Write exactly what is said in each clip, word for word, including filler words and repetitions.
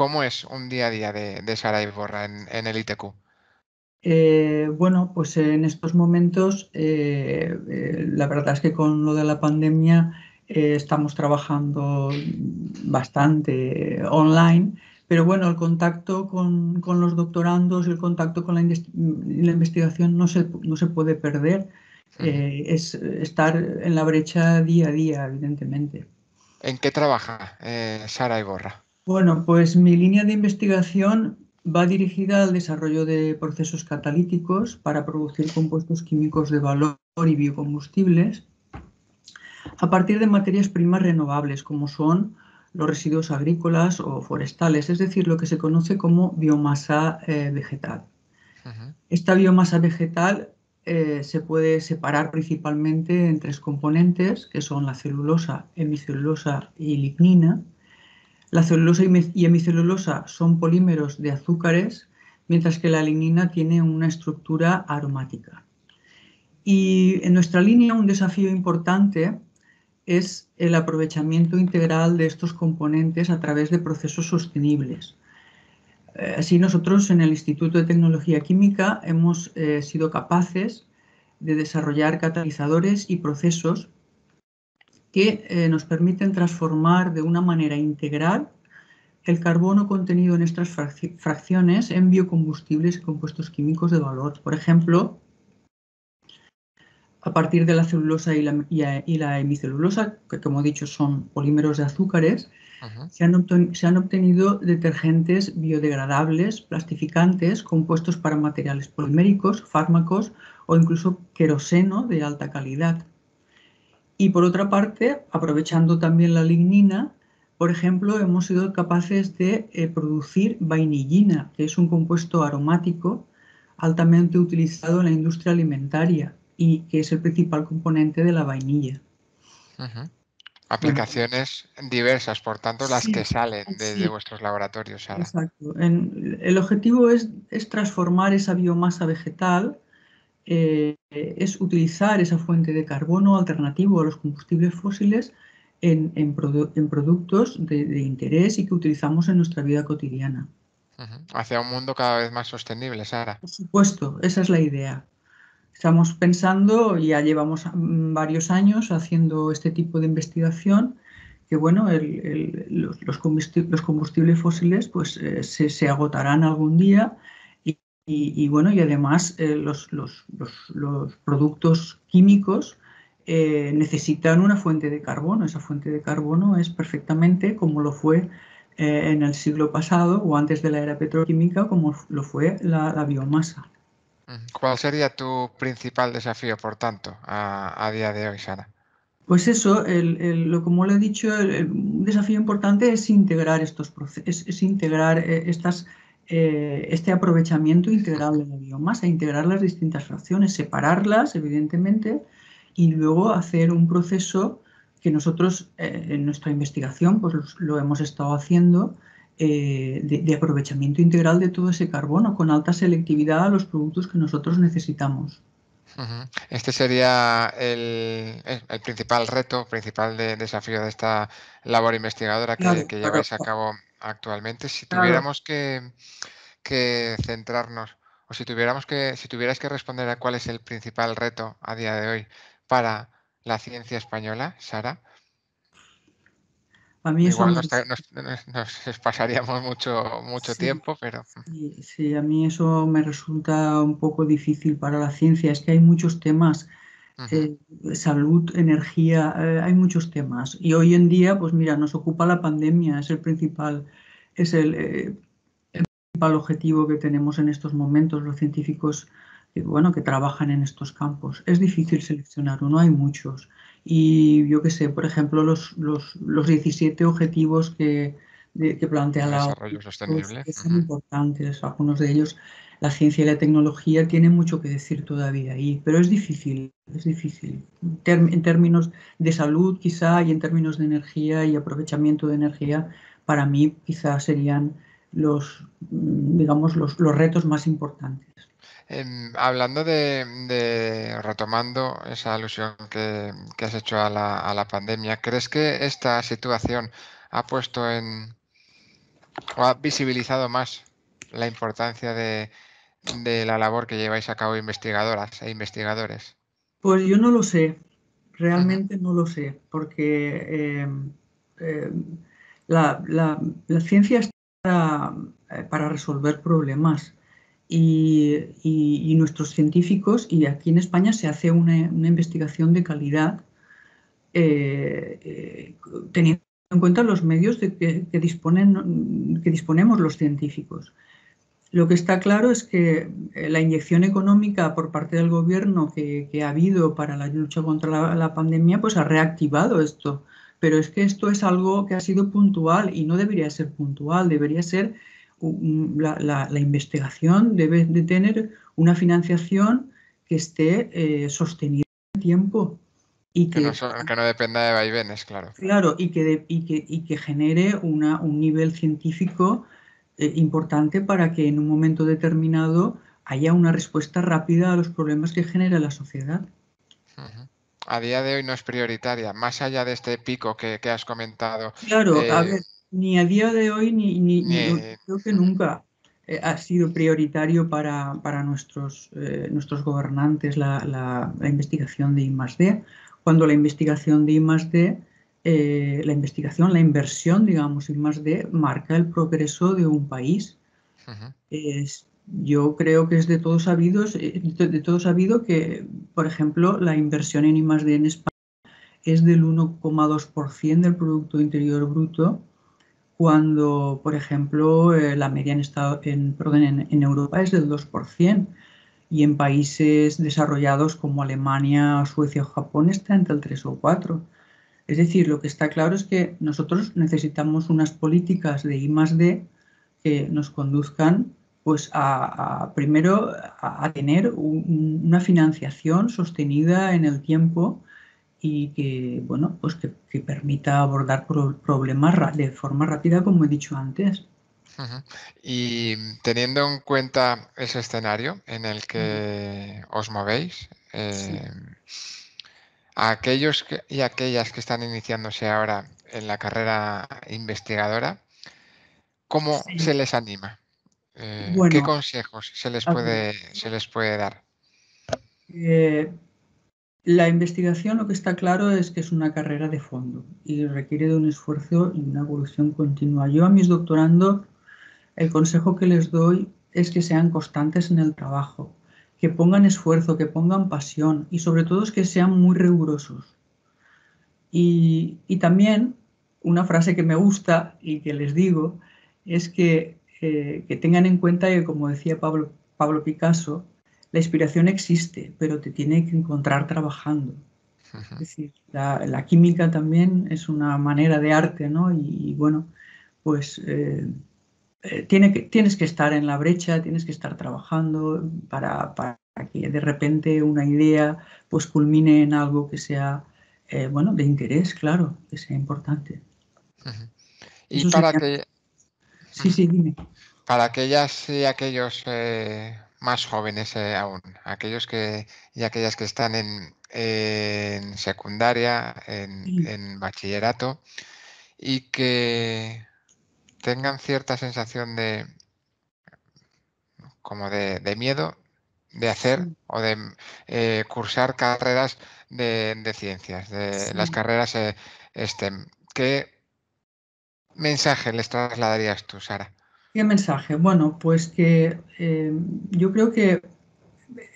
¿Cómo es un día a día de, de Sara Iborra en, en el I T Q? Eh, bueno, pues en estos momentos, eh, eh, la verdad es que con lo de la pandemia eh, estamos trabajando bastante online, pero bueno, el contacto con, con los doctorandos, el contacto con la, la investigación no se, no se puede perder. Eh, es estar en la brecha día a día, evidentemente. ¿En qué trabaja eh, Sara Iborra? Bueno, pues mi línea de investigación va dirigida al desarrollo de procesos catalíticos para producir compuestos químicos de valor y biocombustibles a partir de materias primas renovables, como son los residuos agrícolas o forestales, es decir, lo que se conoce como biomasa eh, vegetal. Uh-huh. Esta biomasa vegetal Eh, se puede separar principalmente en tres componentes, que son la celulosa, hemicelulosa y lignina. La celulosa y hemicelulosa son polímeros de azúcares, mientras que la lignina tiene una estructura aromática. Y en nuestra línea un desafío importante es el aprovechamiento integral de estos componentes a través de procesos sostenibles. Así nosotros en el Instituto de Tecnología Química hemos eh, sido capaces de desarrollar catalizadores y procesos que eh, nos permiten transformar de una manera integral el carbono contenido en estas fracciones en biocombustibles y compuestos químicos de valor. Por ejemplo, a partir de la celulosa y la, y a, y la hemicelulosa, que como he dicho son polímeros de azúcares, Se han, se han obtenido detergentes biodegradables, plastificantes, compuestos para materiales poliméricos, fármacos o incluso queroseno de alta calidad. Y por otra parte, aprovechando también la lignina, por ejemplo, hemos sido capaces de eh, producir vainillina, que es un compuesto aromático altamente utilizado en la industria alimentaria y que es el principal componente de la vainilla. Ajá. Aplicaciones diversas, por tanto, las sí, que salen de, sí. de vuestros laboratorios, Sara. Exacto. En, el objetivo es, es transformar esa biomasa vegetal, eh, es utilizar esa fuente de carbono alternativo a los combustibles fósiles en, en, produ en productos de, de interés y que utilizamos en nuestra vida cotidiana. Uh-huh. Hacia un mundo cada vez más sostenible, Sara. Por supuesto, esa es la idea. Estamos pensando, ya llevamos varios años haciendo este tipo de investigación, que bueno, el, el, los, los, combustibles, los combustibles fósiles pues eh, se, se agotarán algún día y, y, y bueno, y además eh, los, los, los, los productos químicos eh, necesitan una fuente de carbono. Esa fuente de carbono es perfectamente como lo fue eh, en el siglo pasado o antes de la era petroquímica, como lo fue la, la biomasa. ¿Cuál sería tu principal desafío, por tanto, a, a día de hoy, Sara? Pues eso, el, el, lo, como le he dicho, el, el desafío importante es integrar estos procesos, es, es integrar eh, estas, eh, este aprovechamiento integral de la biomasa, integrar las distintas fracciones, separarlas, evidentemente, y luego hacer un proceso que nosotros eh, en nuestra investigación pues lo hemos estado haciendo. Eh, de, de aprovechamiento integral de todo ese carbono, con alta selectividad a los productos que nosotros necesitamos. Uh-huh. Este sería el, el principal reto, principal de, desafío de esta labor investigadora que, claro, que lleváis claro. a cabo actualmente. Si tuviéramos claro. que, que centrarnos, o si tuviéramos que, si tuvierais que responder a cuál es el principal reto a día de hoy para la ciencia española, Sara. A mí eso Igual nos, nos, nos pasaríamos mucho, mucho sí, tiempo, pero... Sí, sí, a mí eso me resulta un poco difícil para la ciencia. Es que hay muchos temas, eh, salud, energía, eh, hay muchos temas. Y hoy en día, pues mira, nos ocupa la pandemia, es el principal, es el, eh, el principal objetivo que tenemos en estos momentos los científicos que, bueno, que trabajan en estos campos. Es difícil seleccionar uno, hay muchos. Y yo qué sé, por ejemplo, los, los, los diecisiete objetivos que, de, que plantea la desarrollo sostenible son importantes. Algunos de ellos, la ciencia y la tecnología, tienen mucho que decir todavía ahí, pero es difícil, es difícil. Term, en términos de salud quizá y en términos de energía y aprovechamiento de energía, para mí quizá serían los, digamos, los, los retos más importantes. Eh, hablando de, de, retomando esa alusión que, que has hecho a la, a la pandemia, ¿crees que esta situación ha puesto en, o ha visibilizado más la importancia de, de la labor que lleváis a cabo investigadoras e investigadores? Pues yo no lo sé, realmente no lo sé, porque eh, eh, la, la, la ciencia está para, para resolver problemas y, y, y nuestros científicos, y aquí en España se hace una, una investigación de calidad eh, eh, teniendo en cuenta los medios de que, que, disponen, que disponemos los científicos. Lo que está claro es que la inyección económica por parte del gobierno que, que ha habido para la lucha contra la, la pandemia, pues ha reactivado esto. Pero es que esto es algo que ha sido puntual y no debería ser puntual, debería ser la, la, la investigación, debe de tener una financiación que esté eh, sostenida en el tiempo. Y que, que, no son, que no dependa de vaivenes, claro. Claro, y que, de, y que, y que genere una, un nivel científico importante para que en un momento determinado haya una respuesta rápida a los problemas que genera la sociedad. Uh-huh. A día de hoy no es prioritaria, más allá de este pico que, que has comentado. Claro, eh, a ver, ni a día de hoy ni, ni, ni eh, yo creo que nunca eh, ha sido prioritario para, para nuestros, eh, nuestros gobernantes la, la, la investigación de I más D, cuando la investigación de I más D Eh, la investigación, la inversión, digamos, en más de, marca el progreso de un país. Uh-huh. Es, yo creo que es de todo sabido, de, de todo sabido que, por ejemplo, la inversión en I más D en España es del uno coma dos por ciento del Producto Interior Bruto, cuando, por ejemplo, eh, la media en, estado, en, perdón, en, en Europa es del dos por ciento y en países desarrollados como Alemania, Suecia o Japón está entre el tres o cuatro por ciento. Es decir, lo que está claro es que nosotros necesitamos unas políticas de I más D que nos conduzcan, pues, a, a primero a, a tener un, una financiación sostenida en el tiempo y que, bueno, pues que, que permita abordar pro, problemas de forma rápida, como he dicho antes. Uh-huh. Y teniendo en cuenta ese escenario en el que os movéis, eh, sí. A aquellos y aquellas que están iniciándose ahora en la carrera investigadora, ¿cómo sí. se les anima? Eh, bueno, ¿Qué consejos se les puede, se les puede dar? Eh, la investigación, lo que está claro es que es una carrera de fondo y requiere de un esfuerzo y una evolución continua. Yo a mis doctorandos, el consejo que les doy es que sean constantes en el trabajo, que pongan esfuerzo, que pongan pasión y sobre todo es que sean muy rigurosos. Y, y también una frase que me gusta y que les digo es que, eh, que tengan en cuenta que, como decía Pablo, Pablo Picasso, la inspiración existe, pero te tiene que encontrar trabajando. Ajá. Es decir, la, la química también es una manera de arte, ¿no? Y, y bueno, pues... Eh, Eh, tiene que, tienes que estar en la brecha, tienes que estar trabajando para, para que de repente una idea pues culmine en algo que sea eh, bueno, de interés, claro, que sea importante. Uh-huh. Y Eso para sería... que... Sí, sí, dime. Para aquellas y aquellos eh, más jóvenes eh, aún, aquellos que y aquellas que están en, en secundaria, en, sí. en bachillerato y que... tengan cierta sensación de como de, de miedo de hacer sí. o de eh, cursar carreras de, de ciencias, de sí. las carreras eh, STEM. ¿Qué mensaje les trasladarías tú, Sara? ¿Qué mensaje? Bueno, pues que eh, yo creo que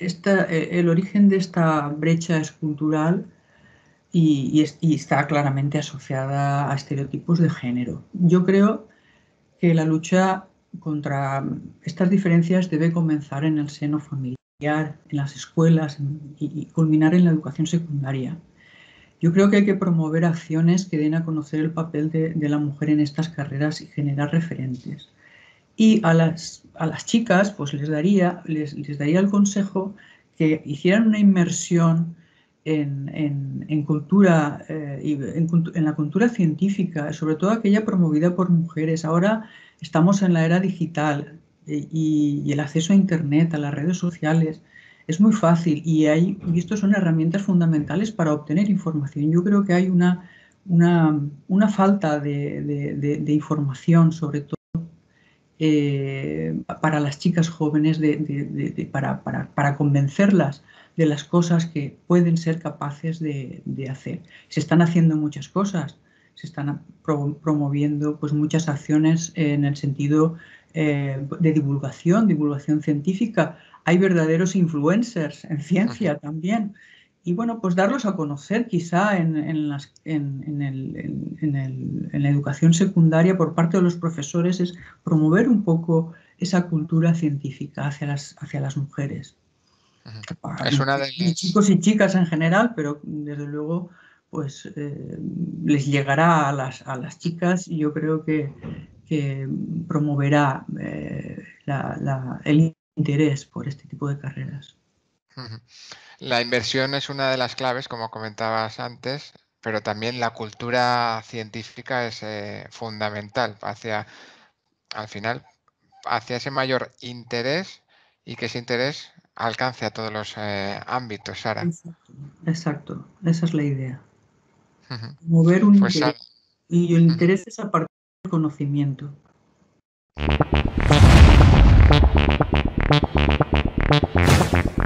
esta, el origen de esta brecha es cultural. Y, y, es, y está claramente asociada a estereotipos de género. Yo creo que la lucha contra estas diferencias debe comenzar en el seno familiar, en las escuelas en, y, y culminar en la educación secundaria. Yo creo que hay que promover acciones que den a conocer el papel de, de la mujer en estas carreras y generar referentes. Y a las, a las chicas pues les daría, les, les daría el consejo que hicieran una inmersión En, en, en, cultura, eh, en, en la cultura científica, sobre todo aquella promovida por mujeres. Ahora estamos en la era digital eh, y, y el acceso a Internet, a las redes sociales, es muy fácil y, hay, y estos son herramientas fundamentales para obtener información. Yo creo que hay una, una, una falta de, de, de, de información, sobre todo eh, para las chicas jóvenes, de, de, de, de, para, para, para convencerlas de las cosas que pueden ser capaces de, de hacer. Se están haciendo muchas cosas, se están promoviendo pues, muchas acciones en el sentido eh, de divulgación, divulgación científica. Hay verdaderos influencers en ciencia también. Y bueno, pues darlos a conocer quizá en, en, las, en, en, el, en, en, el, en la educación secundaria por parte de los profesores es promover un poco esa cultura científica hacia las, hacia las mujeres. Ajá. Es una de las... Chicos y chicas en general, pero desde luego pues eh, les llegará a las, a las chicas y yo creo que, que promoverá eh, la, la, el interés por este tipo de carreras. Ajá. La inversión es una de las claves, como comentabas antes, pero también la cultura científica es eh, fundamental hacia, al final, hacia ese mayor interés y que ese interés alcance a todos los eh, ámbitos, Sara. Exacto, exacto, esa es la idea. Uh-huh. Mover un pues interés. Sara. Y el interés uh-huh. es a partir del conocimiento.